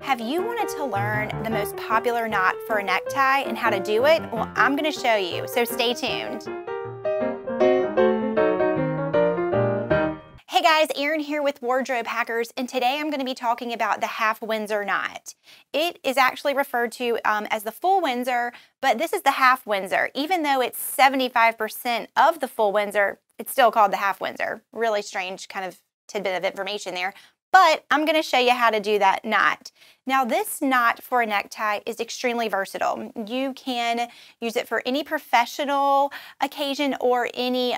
Have you wanted to learn the most popular knot for a necktie and how to do it? Well, I'm going to show you, so stay tuned. Hey guys, Erin here with Wardrobe Hackers, and today I'm going to be talking about the Half Windsor knot. It is actually referred to as the Full Windsor, but this is the Half Windsor. Even though it's 75% of the Full Windsor, it's still called the Half Windsor. Really strange kind of tidbit of information there. But I'm going to show you how to do that knot. Now, this knot for a necktie is extremely versatile. You can use it for any professional occasion or any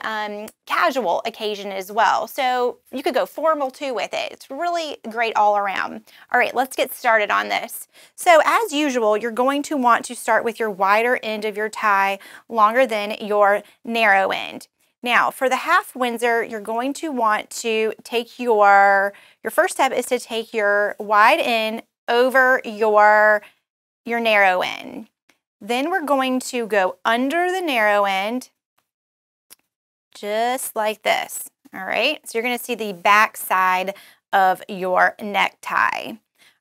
casual occasion as well. So you could go formal too with it. It's really great all around. All right, let's get started on this. So as usual, you're going to want to start with your wider end of your tie longer than your narrow end. Now, for the Half Windsor, you're going to want to take your first step is to take your wide end over your narrow end. Then we're going to go under the narrow end, just like this, all right? So you're gonna see the back side of your necktie.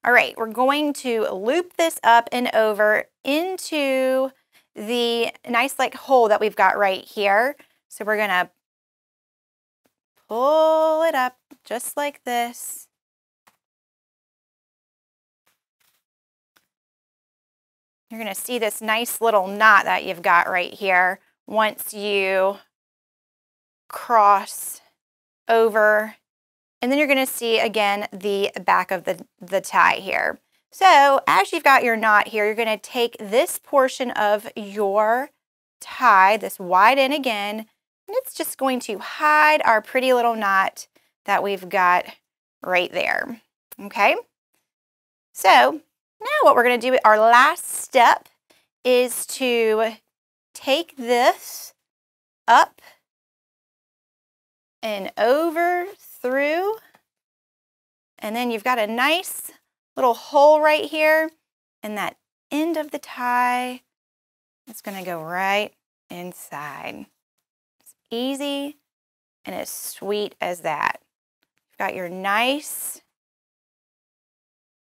All right, we're going to loop this up and over into the nice like hole that we've got right here. So we're gonna pull it up just like this. You're gonna see this nice little knot that you've got right here once you cross over. And then you're gonna see again the back of the tie here. So as you've got your knot here, you're gonna take this portion of your tie, this wide end again, and it's just going to hide our pretty little knot that we've got right there, okay? So now what we're gonna do, our last step is to take this up and over through, and then you've got a nice little hole right here, and that end of the tie, it's gonna go right inside. Easy and as sweet as that. You've got your nice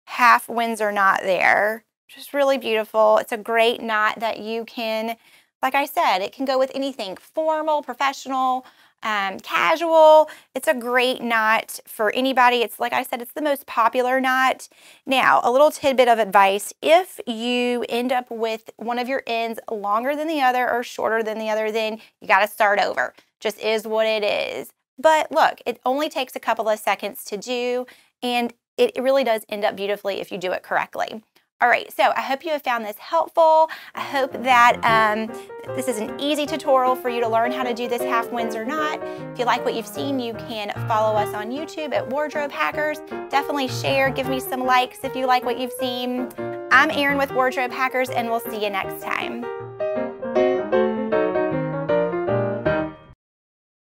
Half Windsor knot there, which is really beautiful. It's a great knot that you can, like I said, it can go with anything, formal, professional, casual. It's a great knot for anybody. It's like I said, it's the most popular knot. Now, a little tidbit of advice. If you end up with one of your ends longer than the other or shorter than the other, then you got to start over. Just is what it is. But look, it only takes a couple of seconds to do, and it really does end up beautifully if you do it correctly. All right, so I hope you have found this helpful. I hope that this is an easy tutorial for you to learn how to do this Half Windsor knot. If you like what you've seen, you can follow us on YouTube at Wardrobe Hackers. Definitely share, give me some likes if you like what you've seen. I'm Erin with Wardrobe Hackers, and we'll see you next time.